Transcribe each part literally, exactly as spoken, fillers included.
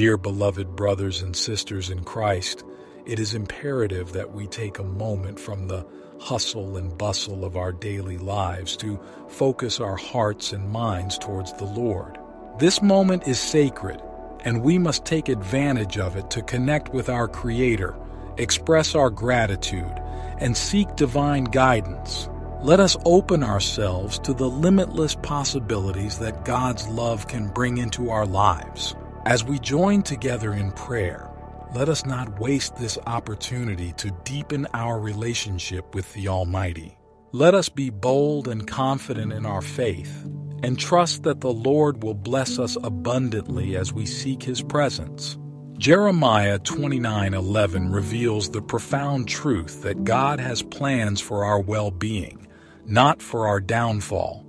Dear beloved brothers and sisters in Christ, it is imperative that we take a moment from the hustle and bustle of our daily lives to focus our hearts and minds towards the Lord. This moment is sacred, and we must take advantage of it to connect with our Creator, express our gratitude, and seek divine guidance. Let us open ourselves to the limitless possibilities that God's love can bring into our lives. As we join together in prayer, let us not waste this opportunity to deepen our relationship with the Almighty. Let us be bold and confident in our faith, and trust that the Lord will bless us abundantly as we seek His presence. Jeremiah twenty-nine eleven reveals the profound truth that God has plans for our well-being, not for our downfall.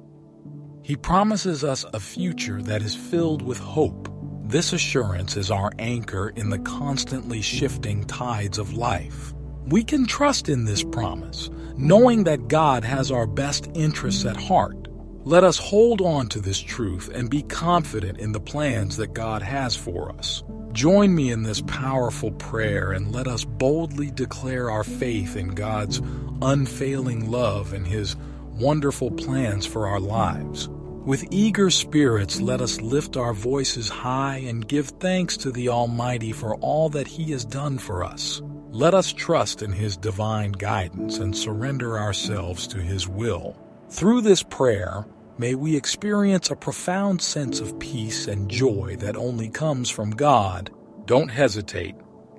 He promises us a future that is filled with hope. This assurance is our anchor in the constantly shifting tides of life. We can trust in this promise, knowing that God has our best interests at heart. Let us hold on to this truth and be confident in the plans that God has for us. Join me in this powerful prayer and let us boldly declare our faith in God's unfailing love and His wonderful plans for our lives. With eager spirits, let us lift our voices high and give thanks to the Almighty for all that He has done for us. Let us trust in His divine guidance and surrender ourselves to His will. Through this prayer, may we experience a profound sense of peace and joy that only comes from God. Don't hesitate.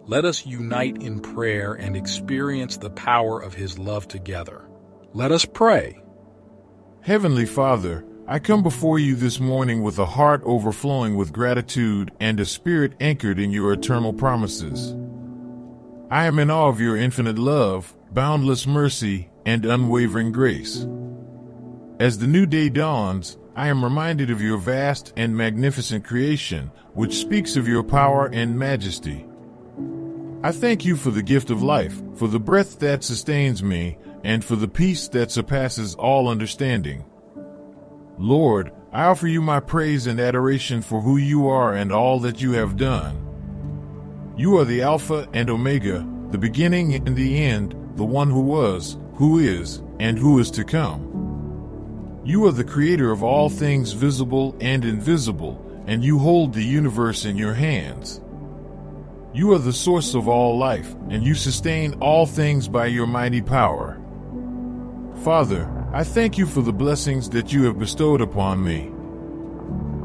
Let us unite in prayer and experience the power of His love together. Let us pray. Heavenly Father, I come before you this morning with a heart overflowing with gratitude and a spirit anchored in your eternal promises. I am in awe of your infinite love, boundless mercy, and unwavering grace. As the new day dawns, I am reminded of your vast and magnificent creation, which speaks of your power and majesty. I thank you for the gift of life, for the breath that sustains me, and for the peace that surpasses all understanding. Lord, I offer you my praise and adoration for who you are and all that you have done. You are the Alpha and Omega, the beginning and the end, the one who was, who is, and who is to come. You are the creator of all things visible and invisible, and you hold the universe in your hands. You are the source of all life, and you sustain all things by your mighty power. Father, I thank you for the blessings that you have bestowed upon me.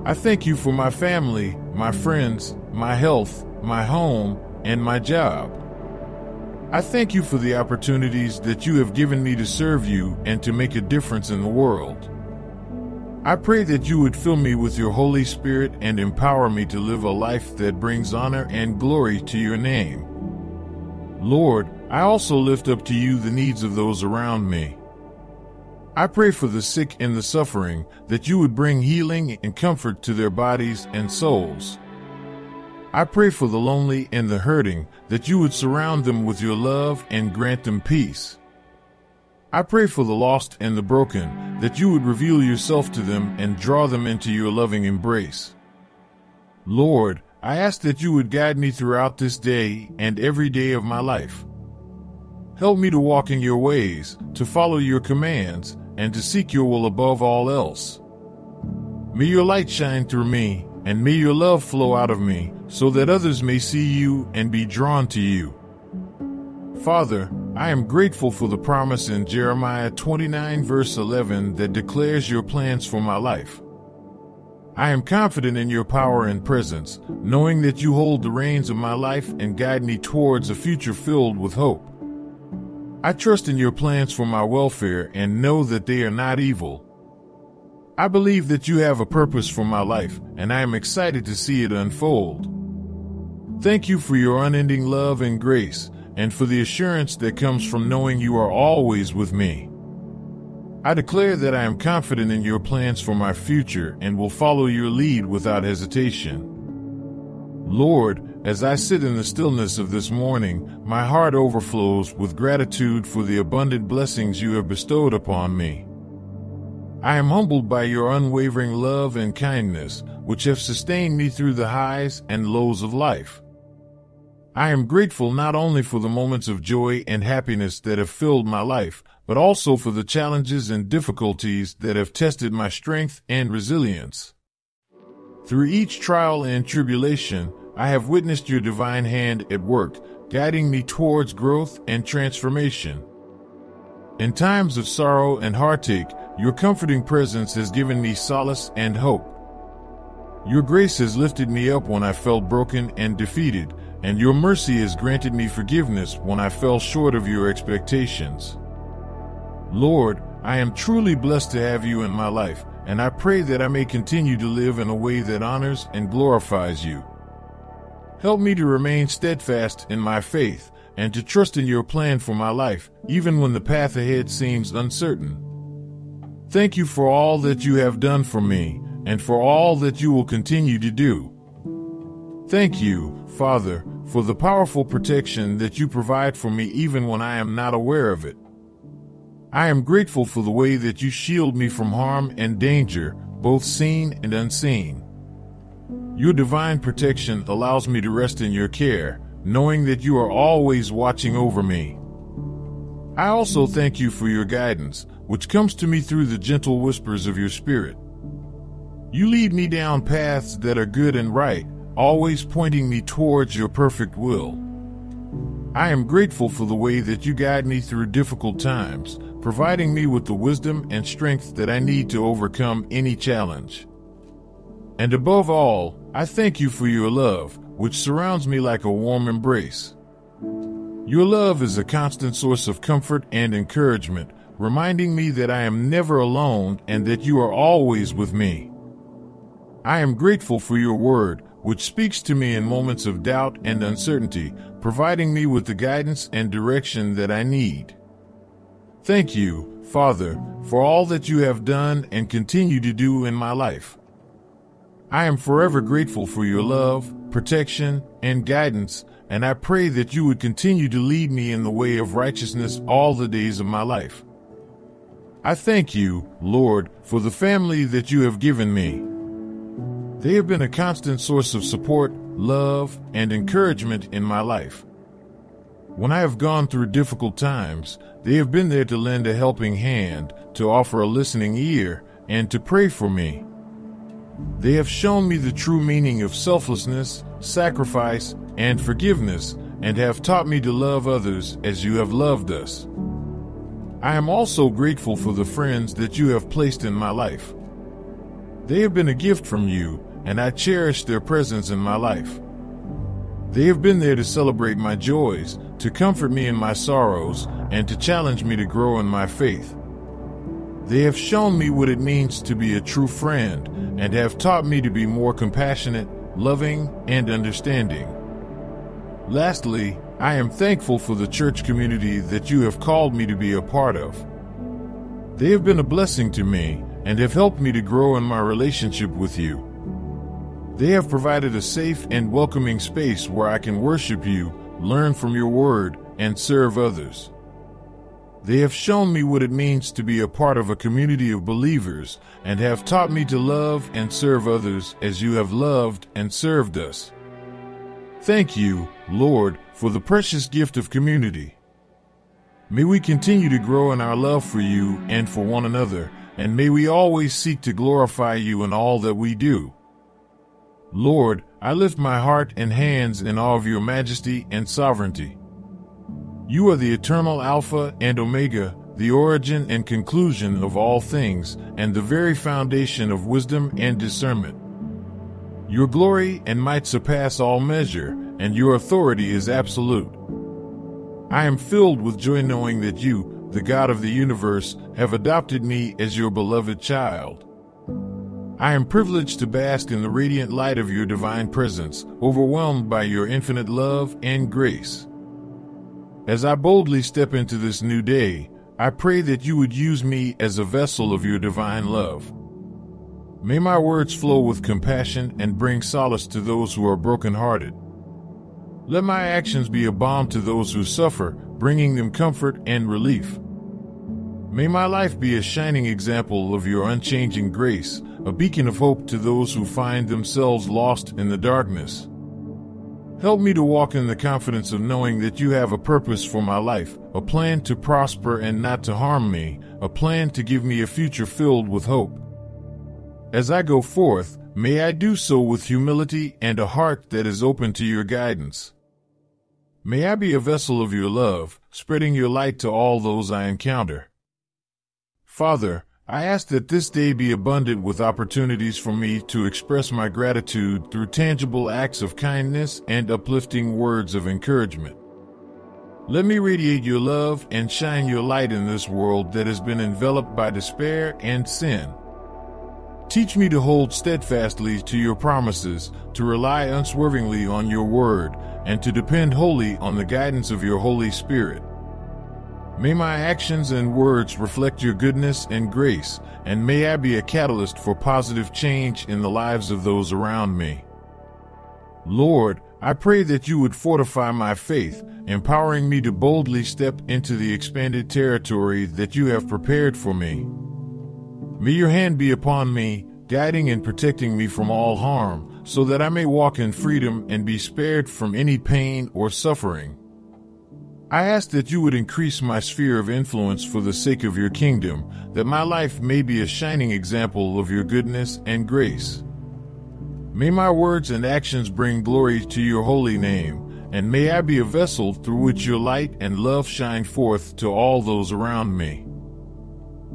I thank you for my family, my friends, my health, my home, and my job. I thank you for the opportunities that you have given me to serve you and to make a difference in the world. I pray that you would fill me with your Holy Spirit and empower me to live a life that brings honor and glory to your name. Lord, I also lift up to you the needs of those around me. I pray for the sick and the suffering, that you would bring healing and comfort to their bodies and souls. I pray for the lonely and the hurting, that you would surround them with your love and grant them peace. I pray for the lost and the broken, that you would reveal yourself to them and draw them into your loving embrace. Lord, I ask that you would guide me throughout this day and every day of my life. Help me to walk in your ways, to follow your commands, and to seek your will above all else. May your light shine through me, and may your love flow out of me, so that others may see you and be drawn to you. Father, I am grateful for the promise in Jeremiah twenty-nine verse eleven that declares your plans for my life. I am confident in your power and presence, knowing that you hold the reins of my life and guide me towards a future filled with hope. I trust in your plans for my welfare and know that they are not evil. I believe that you have a purpose for my life, and I am excited to see it unfold. Thank you for your unending love and grace, and for the assurance that comes from knowing you are always with me. I declare that I am confident in your plans for my future and will follow your lead without hesitation. Lord, as I sit in the stillness of this morning, my heart overflows with gratitude for the abundant blessings you have bestowed upon me. I am humbled by your unwavering love and kindness, which have sustained me through the highs and lows of life. I am grateful not only for the moments of joy and happiness that have filled my life, but also for the challenges and difficulties that have tested my strength and resilience. Through each trial and tribulation, I have witnessed your divine hand at work, guiding me towards growth and transformation. In times of sorrow and heartache, your comforting presence has given me solace and hope. Your grace has lifted me up when I felt broken and defeated, and your mercy has granted me forgiveness when I fell short of your expectations. Lord, I am truly blessed to have you in my life, and I pray that I may continue to live in a way that honors and glorifies you. Help me to remain steadfast in my faith and to trust in your plan for my life, even when the path ahead seems uncertain. Thank you for all that you have done for me and for all that you will continue to do. Thank you, Father, for the powerful protection that you provide for me even when I am not aware of it. I am grateful for the way that you shield me from harm and danger, both seen and unseen. Your divine protection allows me to rest in your care, knowing that you are always watching over me. I also thank you for your guidance, which comes to me through the gentle whispers of your Spirit. You lead me down paths that are good and right, always pointing me towards your perfect will. I am grateful for the way that you guide me through difficult times, providing me with the wisdom and strength that I need to overcome any challenge. And above all, I thank you for your love, which surrounds me like a warm embrace. Your love is a constant source of comfort and encouragement, reminding me that I am never alone and that you are always with me. I am grateful for your word, which speaks to me in moments of doubt and uncertainty, providing me with the guidance and direction that I need. Thank you, Father, for all that you have done and continue to do in my life. I am forever grateful for your love, protection, and guidance, and I pray that you would continue to lead me in the way of righteousness all the days of my life. I thank you, Lord, for the family that you have given me. They have been a constant source of support, love, and encouragement in my life. When I have gone through difficult times, they have been there to lend a helping hand, to offer a listening ear, and to pray for me. They have shown me the true meaning of selflessness, sacrifice, and forgiveness, and have taught me to love others as you have loved us. I am also grateful for the friends that you have placed in my life. They have been a gift from you, and I cherish their presence in my life. They have been there to celebrate my joys, to comfort me in my sorrows, and to challenge me to grow in my faith. They have shown me what it means to be a true friend, and have taught me to be more compassionate, loving, and understanding. Lastly, I am thankful for the church community that you have called me to be a part of. They have been a blessing to me, and have helped me to grow in my relationship with you. They have provided a safe and welcoming space where I can worship you, learn from your word, and serve others. They have shown me what it means to be a part of a community of believers, and have taught me to love and serve others as you have loved and served us. Thank you, Lord, for the precious gift of community. May we continue to grow in our love for you and for one another, and may we always seek to glorify you in all that we do. Lord, I lift my heart and hands in awe of your majesty and sovereignty. You are the eternal Alpha and Omega, the origin and conclusion of all things, and the very foundation of wisdom and discernment. Your glory and might surpass all measure, and your authority is absolute. I am filled with joy knowing that you, the God of the universe, have adopted me as your beloved child. I am privileged to bask in the radiant light of your divine presence, overwhelmed by your infinite love and grace. As I boldly step into this new day, I pray that you would use me as a vessel of your divine love. May my words flow with compassion and bring solace to those who are brokenhearted. Let my actions be a balm to those who suffer, bringing them comfort and relief. May my life be a shining example of your unchanging grace, a beacon of hope to those who find themselves lost in the darkness. Help me to walk in the confidence of knowing that you have a purpose for my life, a plan to prosper and not to harm me, a plan to give me a future filled with hope. As I go forth, may I do so with humility and a heart that is open to your guidance. May I be a vessel of your love, spreading your light to all those I encounter. Father, I ask that this day be abundant with opportunities for me to express my gratitude through tangible acts of kindness and uplifting words of encouragement. Let me radiate your love and shine your light in this world that has been enveloped by despair and sin. Teach me to hold steadfastly to your promises, to rely unswervingly on your word, and to depend wholly on the guidance of your Holy Spirit. May my actions and words reflect your goodness and grace, and may I be a catalyst for positive change in the lives of those around me. Lord, I pray that you would fortify my faith, empowering me to boldly step into the expanded territory that you have prepared for me. May your hand be upon me, guiding and protecting me from all harm, so that I may walk in freedom and be spared from any pain or suffering. I ask that you would increase my sphere of influence for the sake of your kingdom, that my life may be a shining example of your goodness and grace. May my words and actions bring glory to your holy name, and may I be a vessel through which your light and love shine forth to all those around me.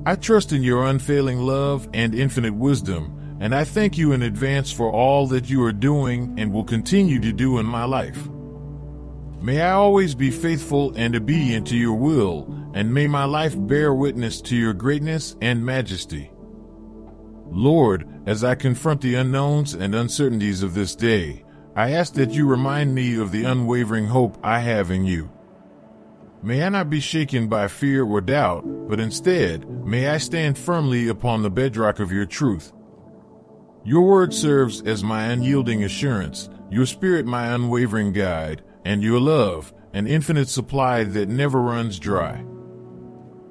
I trust in your unfailing love and infinite wisdom, and I thank you in advance for all that you are doing and will continue to do in my life. May I always be faithful and obedient to your will, and may my life bear witness to your greatness and majesty. Lord, as I confront the unknowns and uncertainties of this day, I ask that you remind me of the unwavering hope I have in you. May I not be shaken by fear or doubt, but instead, may I stand firmly upon the bedrock of your truth. Your word serves as my unyielding assurance, your spirit my unwavering guide, and your love an infinite supply that never runs dry.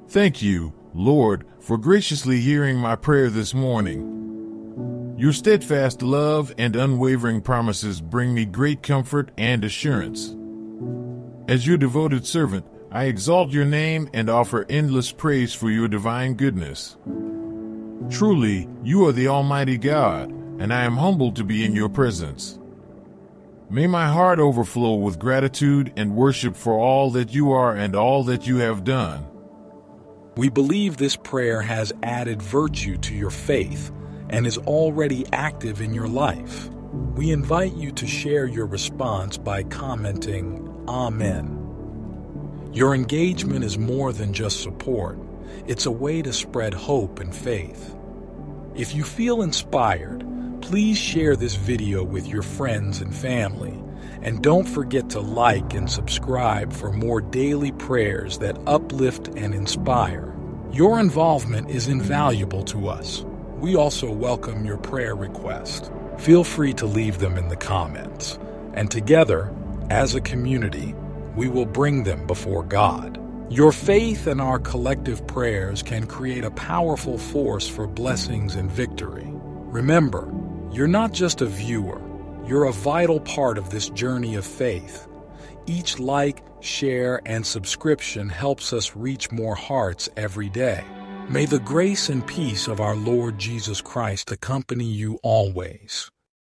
Thank you, Lord, for graciously hearing my prayer this morning. Your steadfast love and unwavering promises bring me great comfort and assurance. As your devoted servant, I exalt your name and offer endless praise for your divine goodness. Truly, you are the Almighty God, and I am humbled to be in your presence. May my heart overflow with gratitude and worship for all that you are and all that you have done. We believe this prayer has added virtue to your faith and is already active in your life. We invite you to share your response by commenting, Amen. Your engagement is more than just support. It's a way to spread hope and faith. If you feel inspired, please share this video with your friends and family. And don't forget to like and subscribe for more daily prayers that uplift and inspire. Your involvement is invaluable to us. We also welcome your prayer requests. Feel free to leave them in the comments. And together, as a community, we will bring them before God. Your faith and our collective prayers can create a powerful force for blessings and victory. Remember, you're not just a viewer, you're a vital part of this journey of faith. Each like, share, and subscription helps us reach more hearts every day. May the grace and peace of our Lord Jesus Christ accompany you always.